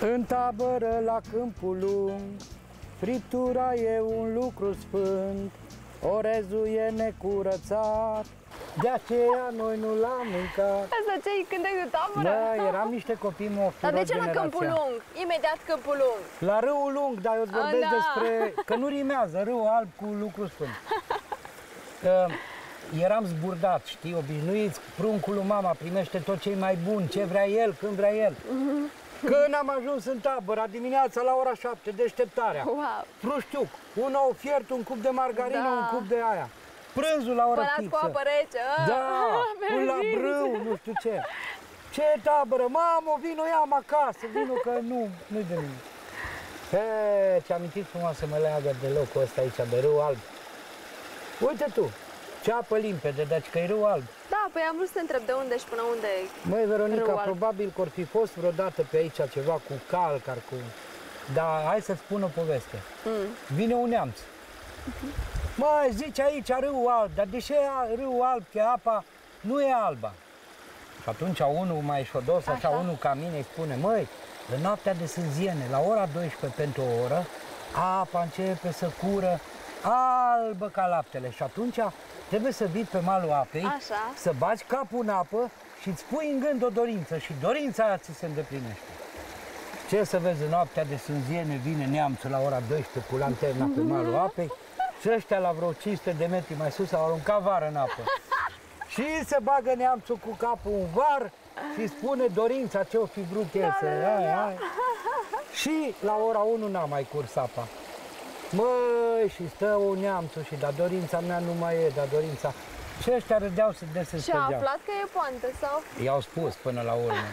În tabără la Câmpul Lung, friptura e un lucru sfânt, orezul e necurățat, de aceea noi nu l-am mâncat. Asta ce-i cântec de tabără? Da, eram niște copii mofturoși. Dar de ce generația la Câmpul Lung? Imediat Câmpul Lung. La Râul Lung, dar eu îți vorbesc despre... Că nu rimează Râul Alb cu lucru sfânt. Eram zburdat, știi, obișnuiți, pruncul lui mama primește tot ce-i mai bun, ce vrea el, când vrea el. Când am ajuns în tabăra, dimineața la ora 7, deșteptarea, pruștiuc, un ou fiert, un cup de margarină, un cup de aia, prânzul la ora pizza, cu apă rece, un labrâu, nu știu ce. Ce tabără? Mamă, vino, ia-mă acasă, vino că nu-i de nimic. He, ți-am amintit frumos să mă leagă de locul ăsta aici, de Râul Alb. Uite tu! Ce apă limpede, deci că e Râul Alb. Da, păi am vrut să te întreb de unde și până unde e. Măi, Veronica, probabil că or fi fost vreodată pe aici ceva cu calcar, cu... Dar hai să-ți spun o poveste. Vine un neamț. Măi, zice aici Râul Alb, dar de ce e Râul Alb, că apa nu e albă? Și atunci unul mai șodos, așa, unul ca mine îi spune, măi, în noaptea de sânziene, la ora 12 pentru o oră, apa începe să cură albă ca laptele și atunci... Trebuie să vii pe malul apei, să bagi capul în apă și îți pui în gând o dorință și dorința aia ți se îndeplinește. Ce să vezi, în noaptea de sânziene vine neamțul la ora 12 cu lanterna pe malul apei și ăștia la vreo 500 de metri mai sus au aruncat vară în apă. Și se bagă neamțul cu capul în var și spune dorința ce o fi vrut el să ai. Și la ora 1 n-a mai curs apa. Măi, și stă o neamțul și da dorința mea nu mai e, da dorința... Și ăștia râdeau să desânstăgeau. Și a aflat că e poantă, sau? I-au spus până la urmă.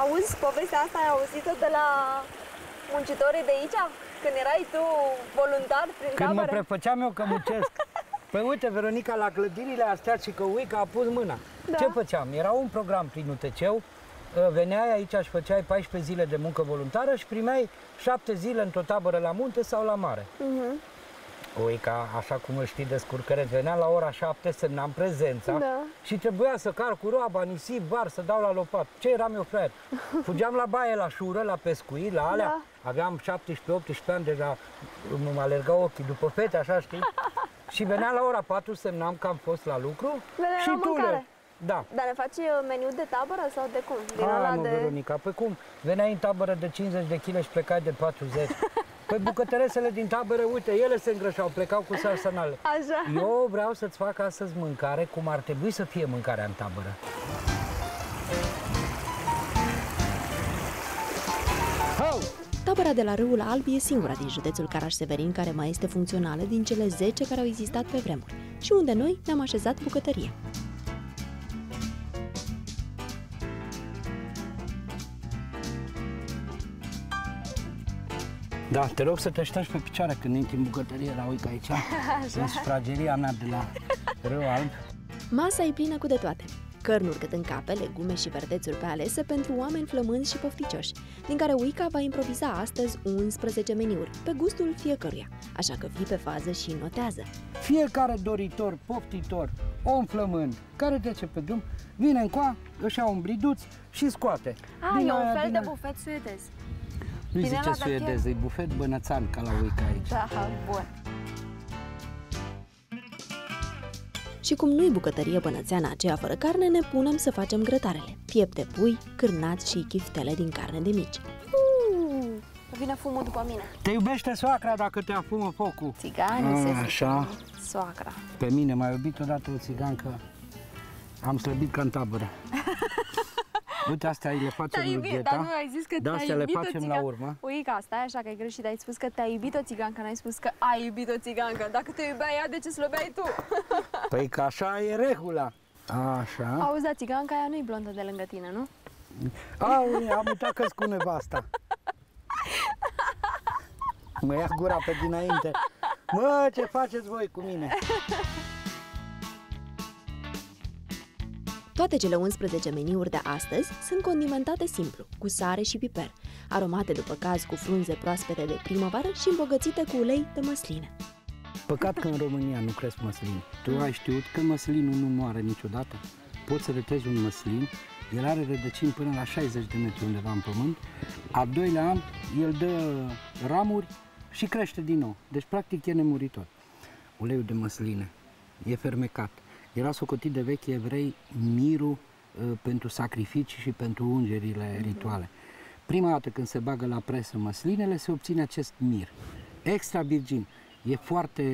Auzi, povestea asta ai auzit-o de la muncitorii de aici? Când erai tu voluntar prin tabără? Când mă prefăceam eu că muncesc. Păi uite, Veronica, la clădirile astea și că uica a pus mâna. Da. Ce făceam? Era un program prin UTC-ul. Veneai aici și făceai 14 zile de muncă voluntară și primeai 7 zile într-o tabără la munte sau la mare. Uica, așa cum îl știi de scurcăreț, venea la ora 7, semnam prezența și trebuia să car cu roaba, nisip, bar, să dau la lopat. Ce eram eu, frate? Fugeam la baie, la șură, la pescuit, la alea. Aveam 17-18 ani deja, îmi alerga ochii după fete, așa știi? Și venea la ora 4, semnam că am fost la lucru și tule. Da. Dar ne faci meniu de tabără sau de cum? Din ala mă, de... Veronica, pe cum? Veneai în tabără de 50 de kg și plecai de 40. Păi bucătăresele din tabără, uite, ele se îngrășau, plecau cu sarsanale. Așa. Eu vreau să-ți fac astăzi mâncare cum ar trebui să fie mâncarea în tabără. Tabăra de la Râul Alb e singura din județul Caraș-Severin care mai este funcțională din cele 10 care au existat pe vremuri și unde noi ne-am așezat bucătărie. Da, te rog să te aștești pe picioare când intri în bucătărie, la uica aici, în sufrageria mea de la Râul Alb. Masa e plină cu de toate. Cărnuri cât în cape, legume și verdețuri pe alese pentru oameni flămânzi și pofticioși, din care uica va improviza astăzi 11 meniuri, pe gustul fiecăruia. Așa că fii pe fază și notează. Fiecare doritor, poftitor, om flămând, care trece pe drum, vine încoa, își ia un briduț și scoate. A, e un fel de bufet suedez. Nu-i zice suedez, e bufet bănățan, ca la uica aici. Da, bun. Și cum nu-i bucătărie bănățeană aceea fără carne, ne punem să facem grătarele. Piept de pui, cârnați și chiftele din carne de mici. Vine fumul după mine. Te iubește soacra dacă te afumă focul. Țiganii se așa. Soacra. Pe mine m-a iubit odată o țigancă. Am slăbit ca în tabără. Uite, astea le facem rugheta, dar nu ai zis că te-ai iubit o țigancă. Uica, stai așa că e greșit, ai spus că te-ai iubit o țigancă, n-ai spus că ai iubit o țigancă. Dacă te iubea ea, de ce slăbeai tu? Păi că așa e regula. Așa. Auzi, da, țiganca aia nu-i blondă de lângă tine, nu? Aui, am uitat că-s cu nevasta. Mă ia gura pe dinainte. Mă, ce faceți voi cu mine? Toate cele 11 meniuri de astăzi sunt condimentate simplu, cu sare și piper, aromate după caz cu frunze proaspete de primăvară și îmbogățite cu ulei de măsline. Păcat că în România nu cresc măslini. Tu ai știut că măslinul nu moare niciodată? Poți să retrezi un măslin El are rădăcini până la 60 de metri undeva în pământ. Al doilea an, el dă ramuri și crește din nou. Deci, practic, e nemuritor. Uleiul de măsline e fermecat. Era socotit de vechi evrei mirul pentru sacrificii și pentru ungerile rituale. Prima dată când se bagă la presă măslinele, se obține acest mir. Extra virgin. E foarte,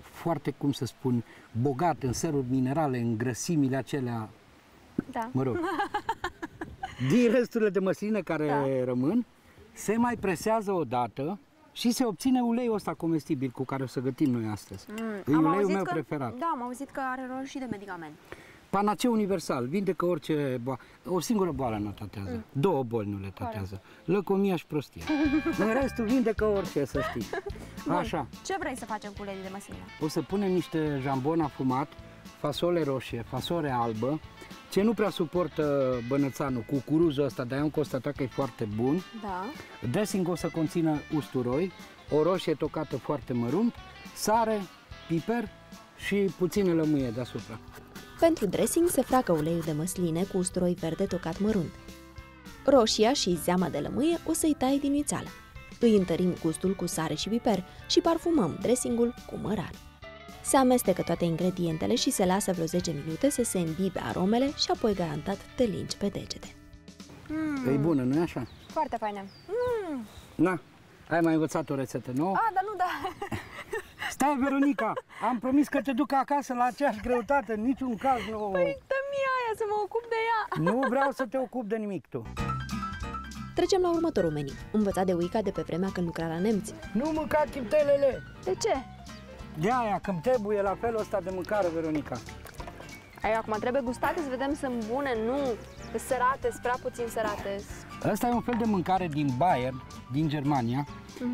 foarte, cum să spun, bogat în săruri minerale, în grăsimile acelea. Da. Mă rog. Din resturile de măsline care rămân, se mai presează odată și se obține uleiul ăsta comestibil cu care o să gătim noi astăzi. E uleiul meu preferat. Da, am auzit că are rol și de medicament. Panaceu universal, vindecă orice boală. O singură boală nu tatează, două boli nu le tatează, lăcomia și prostia. În restul vindecă orice, să știi. Așa. Ce vrei să facem cu uleiul de măsline? O să punem niște jambon afumat, fasole roșie, fasole albă, ce nu prea suportă bănățanul, cucuruzul ăsta, dar eu am constatat că e foarte bun. Da. Dressing o să conțină usturoi, o roșie tocată foarte mărunt, sare, piper și puține lămâie deasupra. Pentru dressing se freacă uleiul de măsline cu usturoi verde tocat mărunt. Roșia și zeama de lămâie o să-i tai din iuțeală. Îi întărim gustul cu sare și piper și parfumăm dressingul cu mărar. Se amestecă toate ingredientele și se lasă vreo 10 minute să se imbibe aromele și apoi garantat te lingi pe degete. E bună, nu-i așa? Foarte faină. Na, ai mai învățat o rețetă nouă? A, dar nu, da. Stai, Veronica, am promis că te duc acasă la aceeași greutate, în niciun caz nu... Păi, dă-mi aia să mă ocup de ea! Nu vreau să te ocup de nimic tu! Trecem la următorul meniu, învățat de Uica de pe vremea când lucra la nemți. Nu mânca chiptelele! De ce? De aia, că-mi trebuie la felul ăsta de mâncare, Veronica. Aia, acum trebuie gustate să vedem sunt bune, nu sărate, prea puțin sărate. Ăsta e un fel de mâncare din Bayern, din Germania.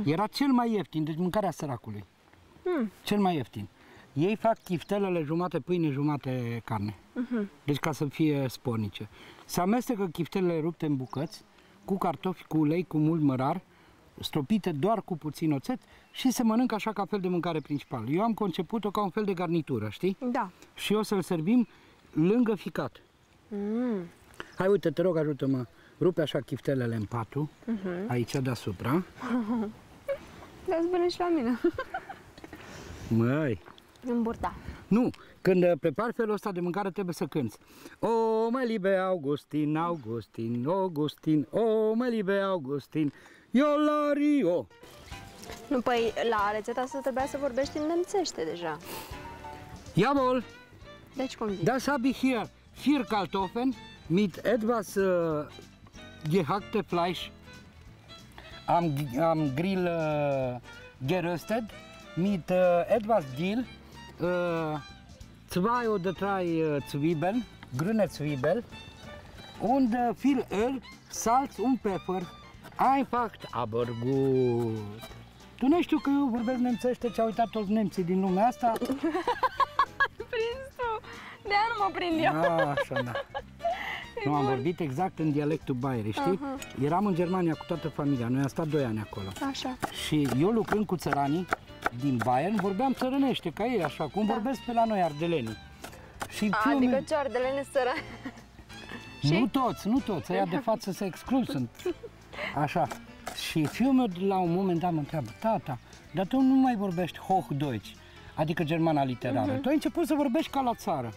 Era cel mai ieftin, deci mâncarea săracului. Cel mai ieftin. Ei fac chiftelele jumate pâine, jumate carne. Deci ca să fie spornice. Se amestecă chiftelele rupte în bucăți, cu cartofi, cu ulei, cu mult mărar, stropite doar cu puțin oțet și se mănâncă așa ca fel de mâncare principală. Eu am conceput-o ca un fel de garnitură, știi? Da. Și o să-l servim lângă ficat. Hai, uite, te rog, ajută-mă. Rupe așa chiftelele în patru, aici deasupra. Dați bine și la mine. Măi! În burta. Nu, când prepari felul ăsta de mâncare trebuie să cânti. O, mă libe Augustin, Augustin, Augustin, o, mă libe Augustin, Iolario! Nu, păi, la rețeta asta trebuia să vorbești în nemțește deja. Jawohl! Deci cum zici? Das habe ich hier vier Kartoffeln mit etwas gehackte Fleisch. Am grill geröstet. Mit etwas Dill, 2 oder 3 Zwiebeln, grüne Zwiebeln und viel Öl, Salz und Pfeffer. Einfach, aber gut. Tu nu știu că eu vorbesc nemțește, ce-au uitat toți nemții din lumea asta? Prins tu, de-aia nu mă prind eu. A, așa, da. Nu, am vorbit exact în dialectul Bayern, știi? Eram în Germania cu toată familia, noi am stat 2 ani acolo. Așa. Și eu lucrând cu țăranii din Bayern, vorbeam țărănește, ca ei, așa cum vorbesc pe la noi ardelenii. Și adică ce ardelene țărănește? Nu toți, nu toți, aia de față se exclud, sunt. Așa. Și fiul meu la un moment dat mă întreabă, tata, dar tu nu mai vorbești Hochdeutsch, adică germana literară. Tu ai început să vorbești ca la țară.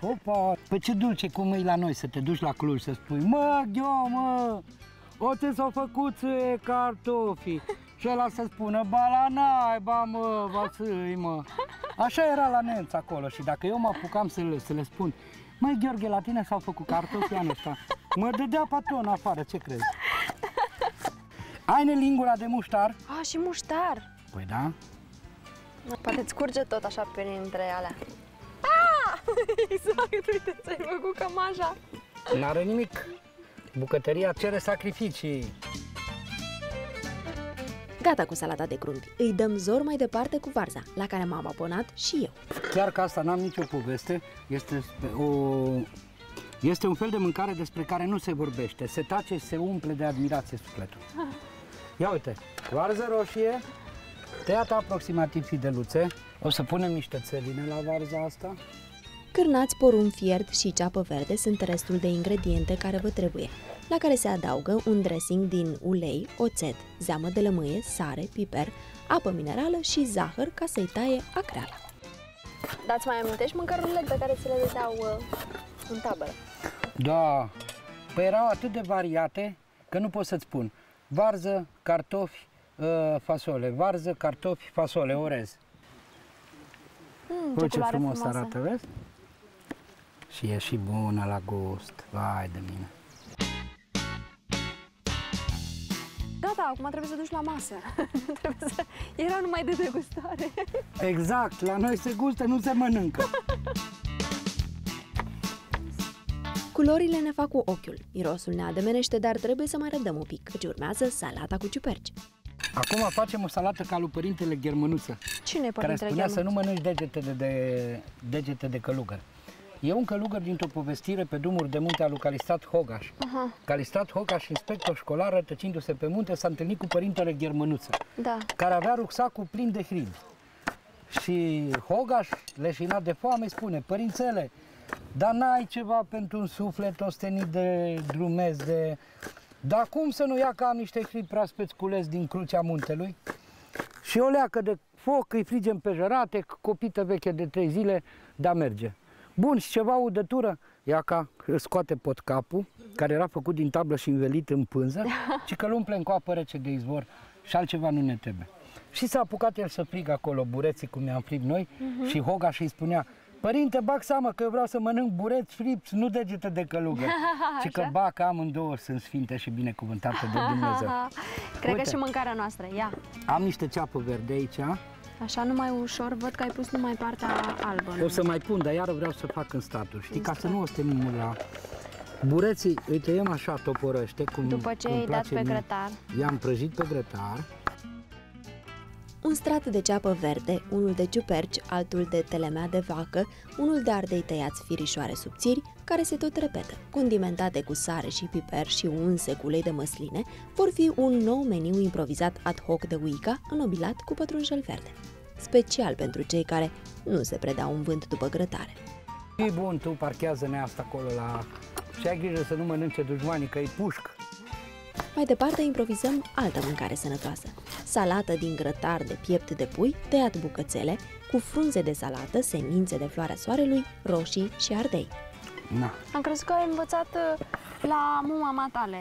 Opa! Păi ce dulce cum e la noi să te duci la Cluj să spui, mă, Gheo, mă, oțe s-au făcut cartofii. Și ăla să spună, ba la naiba, mă, bațâi, mă. Așa era la nemți acolo și dacă eu mă apucam să le spun, măi, Gheorghe, la tine s-au făcut cartofi anul ăsta, mă dădea patron afară, ce crezi? Ai-ne lingura de muștar. A, și muștar. Păi da. Poate-ți curge tot așa printre alea. Ah! Exact, uite, ți-ai făcut cămașa. N-are nimic. Bucătăria cere sacrificii. Gata cu salata de crumpi, îi dăm zor mai departe cu varza, la care m-am abonat și eu. Chiar că asta n-am nicio poveste, este un fel de mâncare despre care nu se vorbește, se tace și se umple de admirație sufletul. Ia uite, varză roșie, tăiată aproximativ fideluțe, o să punem niște țeline la varza asta, Cârnați, porumb fiert și ceapă verde sunt restul de ingrediente care vă trebuie, la care se adaugă un dressing din ulei, oțet, zeamă de lămâie, sare, piper, apă minerală și zahăr ca să-i taie acreala. Dați mai amintești mâncărurile pe care ți le dădeau în tabără? Da, păi erau atât de variate că nu pot să-ți spun. Varză, cartofi, fasole, varză, cartofi, fasole, orez. Păi ce frumos arată, vezi? Și e și bună la gust, vai de mine. Da, acum trebuie să duci la masă. Era numai de degustare. Exact, la noi se gustă, nu se mănâncă. Culorile ne fac cu ochiul, mirosul ne ademenește, dar trebuie să mai răbdăm un pic, căci urmează salata cu ciuperci. Acum facem o salată ca lui Părintele Ghermănuță. Cine e Părintele Ghermănuță? Care spunea să nu mănânci degete de călugăr. E un călugăr dintr-o povestire pe drumuri de munte al lui Calistrat Hogaș. Calistrat Hogaș, inspector școlar, rătăcindu-se pe munte, s-a întâlnit cu Părintele Ghermănuță, care avea rucsacul plin de hribi. Și Hogaș, leșinat de foame, spune: părințele, dar n-ai ceva pentru un suflet ostenit de drumez, de... Dar cum să nu ia ca niște hribi proaspeți culeți din crucea muntelui? Și o leacă de foc, îi frigem pe jărate, copită veche de 3 zile, dar merge. Bun, și ceva udătură? Iaca îl scoate pot capul, care era făcut din tablă și învelit în pânză, și că îl umple în coapă rece de izvor și altceva nu ne trebuie. Și s-a apucat el să frigă acolo bureții, cum ne-am fript noi, și Hogaș îi spunea: părinte, bag seama că eu vreau să mănânc bureți fripți, nu degete de călugăr. Și că bag, amândouă sunt sfinte și binecuvântate de Dumnezeu. Cred că și mâncarea noastră, ia. Am niște ceapă verde aici. Așa, numai ușor, văd că ai pus numai partea albă. O să mai pun, dar iară vreau să fac în staturi, știi, ca să nu o stenim mult la... Bureții îi tăiem așa toporăște, cum după ce i-ai dat pe grătar. I-am prăjit pe grătar. Un strat de ceapă verde, unul de ciuperci, altul de telemea de vacă, unul de ardei tăiați firișoare subțiri, care se tot repetă, condimentate cu sare și piper și unse cu ulei de măsline, vor fi un nou meniu improvizat ad hoc de Uica, înnobilat cu pătrunjel verde. Special pentru cei care nu se predau în vânt după grătare. E bun, tu parchează-ne asta acolo la... Și ai grijă să nu mănânce dușmanii, că-i pușc. Mai departe improvizăm altă mâncare sănătoasă. Salată din grătar de piept de pui, tăiat bucățele, cu frunze de salată, semințe de floarea soarelui, roșii și ardei. Na. Am crezut că ai învățat la muma matale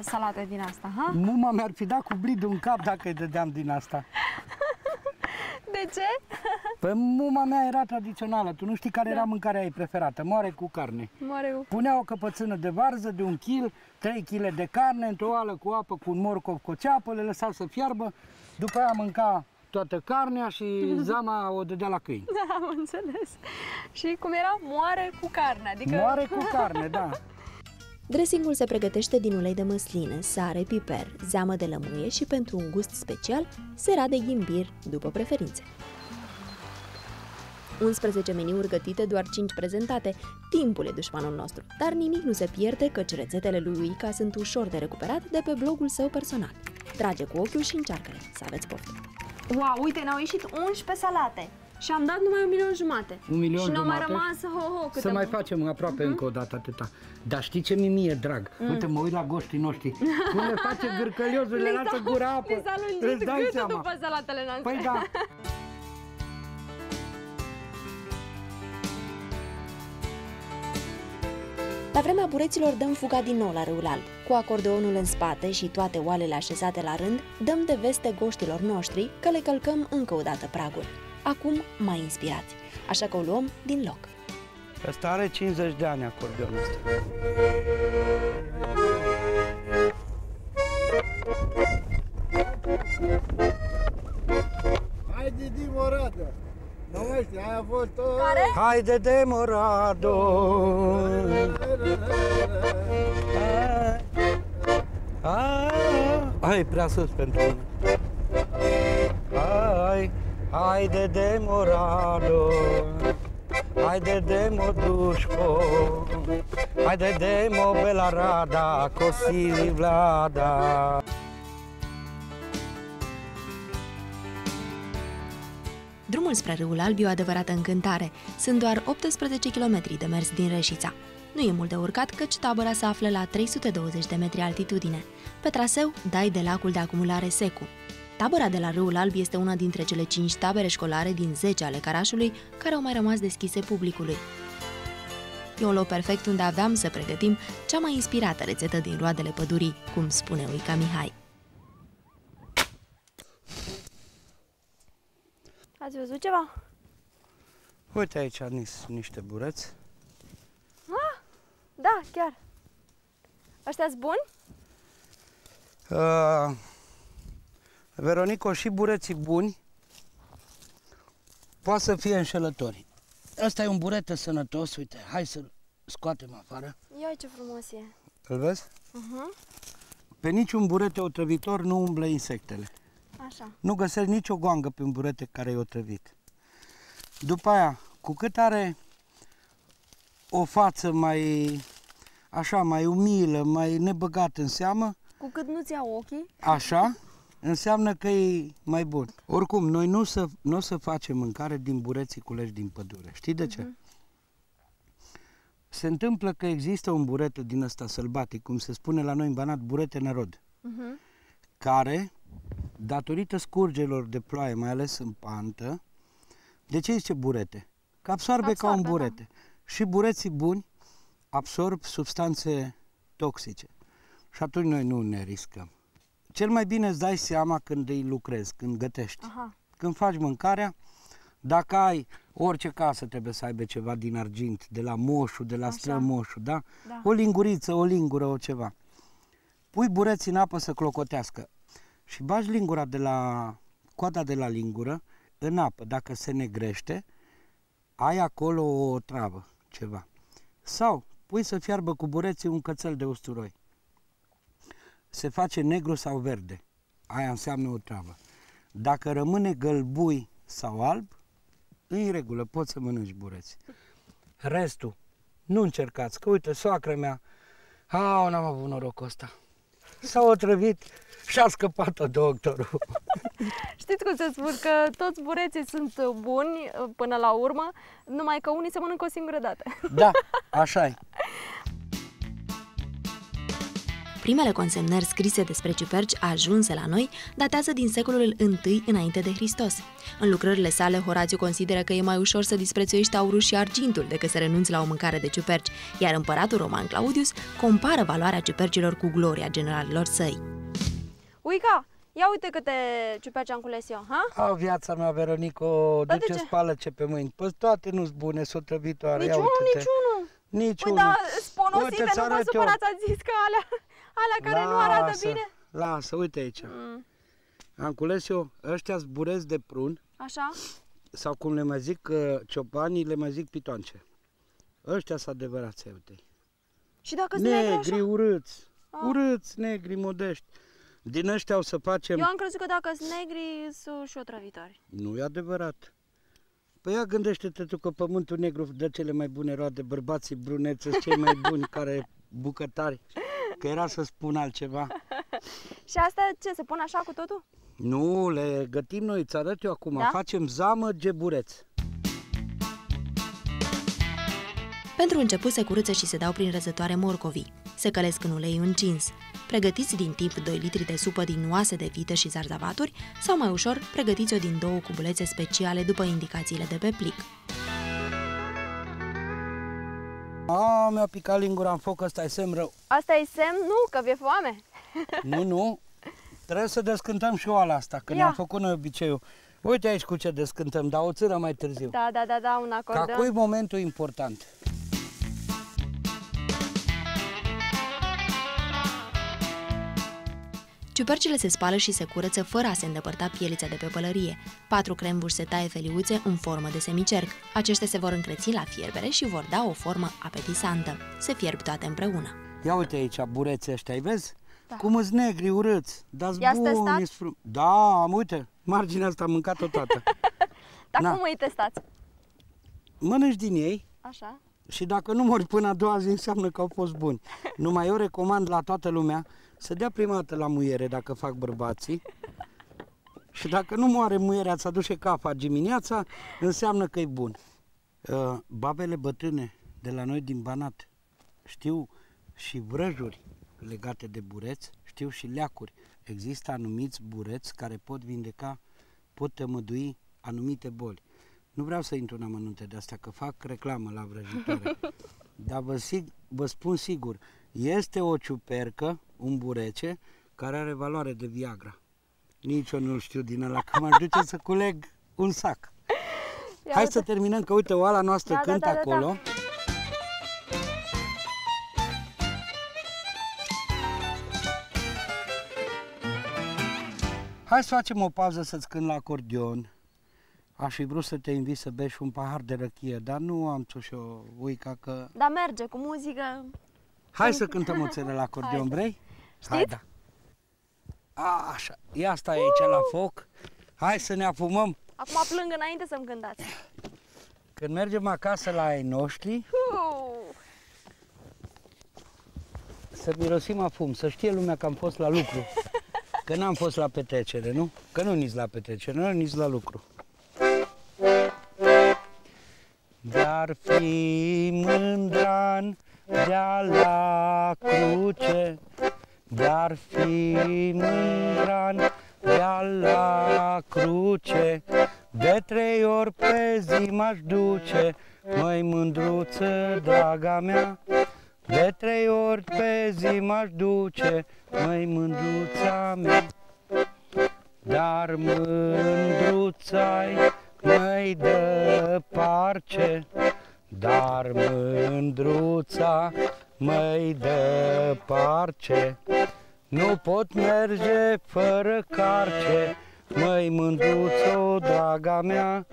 salate din asta, ha? Muma mi-ar fi dat cu blidul în cap dacă îi dădeam din asta. De ce? Păi muma mea era tradițională, tu nu știi care era mâncarea ei preferată, moare cu carne. Punea o căpățână de varză de 1 kg, 3 kg de carne, într-o oală cu apă, cu un morcov, cu o ceapă, le lăsa să fiarbă, după aia mânca toată carnea și zama o dădea la câini. Da, am înțeles. Și cum era? Moare cu carne, adică... Moare cu carne, da. Dressingul se pregătește din ulei de măsline, sare, piper, zeamă de lămâie și, pentru un gust special, sera de ghimbir, după preferințe. 11 meniuri gătite, doar 5 prezentate. Timpul e dușmanul nostru, dar nimic nu se pierde, căci rețetele lui Uica sunt ușor de recuperat de pe blogul său personal. Trage cu ochiul și încearcă-le, să aveți poftă! Wow, uite, ne-au ieșit 11 salate! Și am dat numai 1,5 milion. 1,5 milion. Și nu mai rămas, ho, să mai facem aproape încă o dată atâta. Dar știi ce mi-e drag? Uite, mă uit la goștii noștri. Cum le face gârcăliosul, le lasă gura apă. Mi s-a lungit gâtul după salatele noastre. Păi da. La vremea bureților dăm fuga din nou la Râul Alb. Cu acordeonul în spate și toate oalele așezate la rând, dăm de veste goștilor noștri că le călcăm încă o dată pragul. Acum mai inspirați, așa că o luăm din loc. Asta are 50 de ani acordeonul ăsta. Haide de Morado! Nu mai știu, aia a fost o... Care? Haide de Morado! Ai, prea sus pentru mine. Ai! Haide de Morado, haide de Modușco, haide de Mobelarada, Cosili Vlada. Drumul spre Râul Alb e o adevărată încântare. Sunt doar 18 km de mers din Reșița. Nu e mult de urcat, căci tabăra se află la 320 de metri altitudine. Pe traseu dai de lacul de acumulare Secu. Tabăra de la Râul Alb este una dintre cele 5 tabere școlare din 10 ale Carașului, care au mai rămas deschise publicului. E un loc perfect unde aveam să pregătim cea mai inspirată rețetă din roadele pădurii, cum spune Uica Mihai. Ați văzut ceva? Uite aici sunt niște bureți. Ah, da, chiar. Ăștia-s buni? Veronico, și bureții buni poate să fie înșelători. Ăsta e un burete sănătos, uite, hai să-l scoatem afară. Ia ce frumos e. Îl vezi? Pe niciun burete otrăvitor nu umblă insectele. Așa. Nu găsești nicio goangă pe un burete care e otrăvit. După aia, cu cât are o față mai, așa, mai umilă, mai nebăgată în seamă, cu cât nu-ți ia ochii, așa, înseamnă că e mai bun. Oricum, noi nu o să facem mâncare din bureții culeși din pădure. Știi de ce? Se întâmplă că există un burete din ăsta sălbatic, cum se spune la noi în Banat, burete nărod, care, datorită scurgerilor de ploaie, mai ales în pantă, de ce zice burete? Că absorbe ca un burete. Da. Și bureții buni absorb substanțe toxice. Și atunci noi nu ne riscăm. Cel mai bine îți dai seama când îi lucrezi, când gătești. Când faci mâncarea, dacă ai, orice casă trebuie să aibă ceva din argint, de la moșu, de la strămoșu, da? O linguriță, o lingură, o ceva. Pui bureții în apă să clocotească și bagi lingura de la, coada de la lingură în apă. Dacă se negrește, ai acolo o travă, ceva. Sau pui să fiarbă cu bureții un cățel de usturoi. Se face negru sau verde. Aia înseamnă o travă. Dacă rămâne gălbui sau alb, în regulă, poți să mănânci bureți. Restul, nu încercați, că uite, soacră mea, n-am avut norocul ăsta. S-a otrăvit și a scăpat-o doctorul. Știți cum se spun, că toți bureții sunt buni până la urmă, numai că unii se mănâncă o singură dată. Da, așa-i. Primele consemnări scrise despre ciuperci ajunse la noi datează din secolul I înainte de Hristos. În lucrările sale, Horațiu consideră că e mai ușor să disprețuiești aurul și argintul decât să renunți la o mâncare de ciuperci, iar împăratul roman Claudius compară valoarea ciupercilor cu gloria generalilor săi. Uica, ia uite câte ciuperci am cules eu, ha? Au, viața mea, Veronico, da, duce spală-ce pe mâini. Păi toate nu-s bune, sunt otrăvitoare. Niciunul. Păi, da, sponosite, uite, nu vă supărați, ați zis că alea... Alea care nu arată bine? Lasă, uite aici. Am cules eu, ăștia-s bureți de prun. Așa. Sau cum le mai zic ciobanii, le mai zic pitoance. Ăștia-s adevărați, uite-i. Și dacă-s negri, așa? Urâți. Urâți, negri, modești. Din ăștia o să facem... Eu am crezut că dacă-s negri, sunt și otrăvitori. Nu e adevărat. Păi ia gândește-te tu că pământul negru dă cele mai bune roade, bărbații brunețe, cei mai buni care bucătari. Că era să spun altceva. Și astea ce, se pun așa cu totul? Nu, le gătim noi, îți arăt eu acum. Da? Facem zamă gebureț. Pentru început se curăță și se dau prin răzătoare morcovii. Se călesc în ulei încins. Pregătiți din tip 2 litri de supă din oase de vită și zarzavaturi sau mai ușor pregătiți-o din 2 cubulețe speciale după indicațiile de pe plic. Mi-a picat lingura în foc, ăsta e semn rău. Asta e semn? Nu, că vi-e foame. Nu. Trebuie să descântăm și oala asta, că ne-am făcut noi obiceiul. Uite aici cu ce descântăm, dar o țără mai târziu. Da, un acord. Că acum-i momentul important. Ciupercile se spală și se curăță fără a se îndepărta pielița de pe pălărie. 4 crembuși se taie feliuțe în formă de semicerc. Acestea se vor încreți la fierbere și vor da o formă apetisantă. Se fierb toate împreună. Ia uite aici, bureții ăștia, îi vezi? Da. Cum sunt negri, urâți, dar-s buni, da, uite, marginea asta am mâncat-o toată. Dar cum îi testați? Mănânci din ei. Așa. Și dacă nu mori până a doua zi, înseamnă că au fost buni. Numai eu recomand la toată lumea să dea prima dată la muiere, dacă fac bărbații, Și dacă nu moare muierea, ți aduce capa dimineața, înseamnă că e bun. Babele bătrâne de la noi din Banat știu și vrăjuri legate de bureți, știu și leacuri. Există anumiți bureți care pot vindeca, pot tămădui anumite boli. Nu vreau să intru în amănunte de asta, că fac reclamă la vrăjitoare. Dar vă spun sigur, este o ciupercă, un burece, care are valoare de Viagra. Nici eu nu știu din ăla, că m-aș duce să culeg un sac. Hai să terminăm, că uite, oala noastră cântă acolo. Da. Hai să facem o pauză să-ți cânt la acordeon. Aș fi vrut să te invit să bei și un pahar de răchie, dar nu am țușo, uica că... Dar merge cu muzică. Hai să cântăm o țelă la acordeon, vrei? Hai, da. Așa, ia stai aici la foc. Hai să ne afumăm. Acum plâng înainte să-mi cântați. Când mergem acasă la ai noștri, să mirosim afum, să știe lumea că am fost la lucru. Că n-am fost la petrecere, nu? Că nu nici la petrecere, nu nici la lucru. Dar fi mândran de-a la cruce, dar fi mândran de-a la cruce, de 3 ori pe zi m-aș duce, măi mândruță, draga mea. De 3 ori pe zi m-aș duce, măi mândruța mea. Dar mândruța-i măi dă parce, dar mândruța măi dă parce. Nu pot merge fără carce, măi mândruțo, draga mea.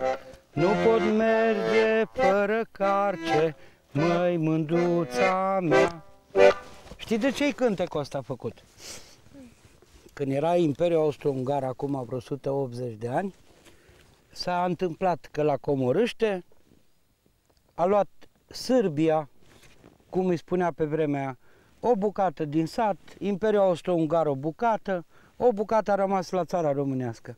Nu pot merge fără carce, măi mândruța mea. Știi de ce-i cântecul ăsta făcut? Când era Imperiul Austro-Ungar, acum vreo 180 de ani, s-a întâmplat că la Comorâște a luat Sârbia, cum îi spunea pe vremea aia, o bucată din sat, Imperiul Austro-Ungar o bucată a rămas la țara românească.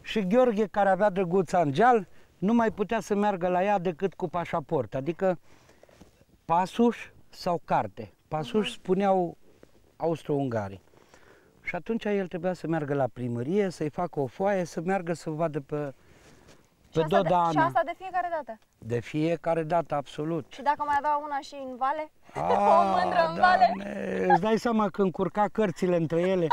Și Gheorghe, care avea drăguța în geal, nu mai putea să meargă la ea decât cu pașaport, adică pasuș sau carte. Pasuș spuneau austro-ungarii. Și atunci el trebuia să meargă la primărie, să-i facă o foaie, să meargă să vadă pe Doda Ana. Și asta de fiecare dată? De fiecare dată, absolut. Și dacă mai avea una și în vale? O mândră în vale? Îți dai seama că încurca cărțile între ele.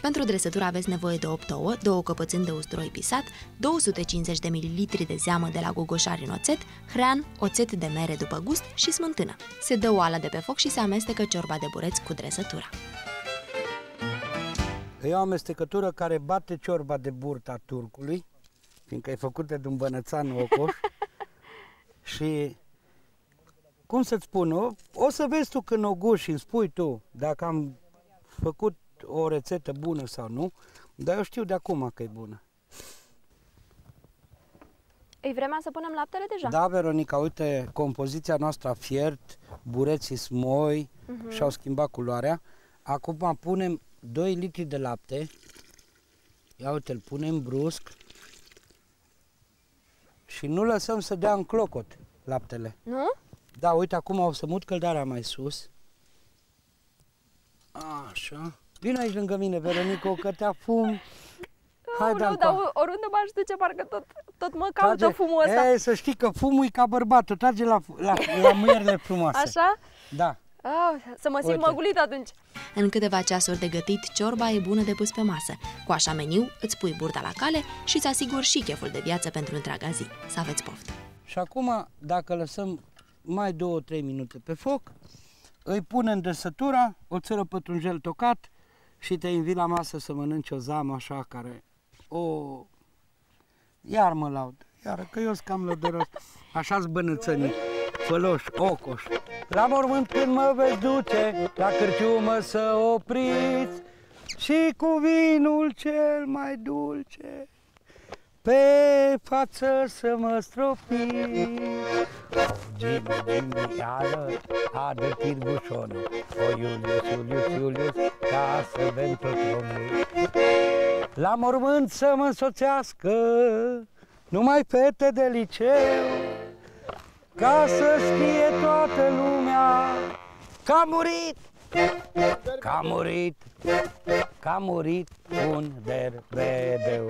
Pentru dresătură aveți nevoie de 8 ouă, 2 căpățâni de usturoi pisat, 250 de ml de zeamă de la Gogoșarin Oțet, hrean, oțet de mere după gust și smântână. Se dă oala de pe foc și se amestecă ciorba de bureți cu dresătura. E o amestecătură care bate ciorba de burta turcului, fiindcă e făcută de un bănățan ocoș. Și, cum să-ți spun, o să vezi tu când o guși și îmi spui tu dacă am făcut o rețetă bună sau nu, dar eu știu de acum că e bună. E vremea să punem laptele deja? Da, Veronica, uite, compoziția noastră a fiert, bureții smoi și-au schimbat culoarea. Acum punem 2 litri de lapte. Ia uite, îl punem brusc și nu lăsăm să dea în clocot laptele. Nu? Da, uite, acum o să mut căldarea mai sus. Așa. Vino aici lângă mine, Veronico, că te afum. Hai, nu, dar oriunde m-aș duce, parcă tot mă caută fumul ăsta. Să știi că fumul e ca bărbatul, trage la mâierile frumoase. Așa? Da. Să mă simt măgulit atunci. În câteva ceasuri de gătit, ciorba e bună de pus pe masă. Cu așa meniu, îți pui burta la cale și îți asiguri și cheful de viață pentru întreaga zi. Să aveți poftă. Și acum, dacă lăsăm mai 2-3 minute pe foc, îi punem dresătura, o țără pătrunjel tocat, și te invit la masă să mănânci o zamă așa care... Iar mă laud, iar că eu sunt cam lădăros. Așa-s bănățănii, făloș, ocoș. La mormânt când mă veți duce, la cârciumă să opriți, și cu vinul cel mai dulce, pe față să mă stropiți. Gimbi, gimbi, iară, adă tirbușonul, o Iulius, Iulius, Iulius, ca să vem tot la mormânt să mă însoțească numai fete de liceu, ca să știe toată lumea că a murit, că a murit, că a murit un derbedeu.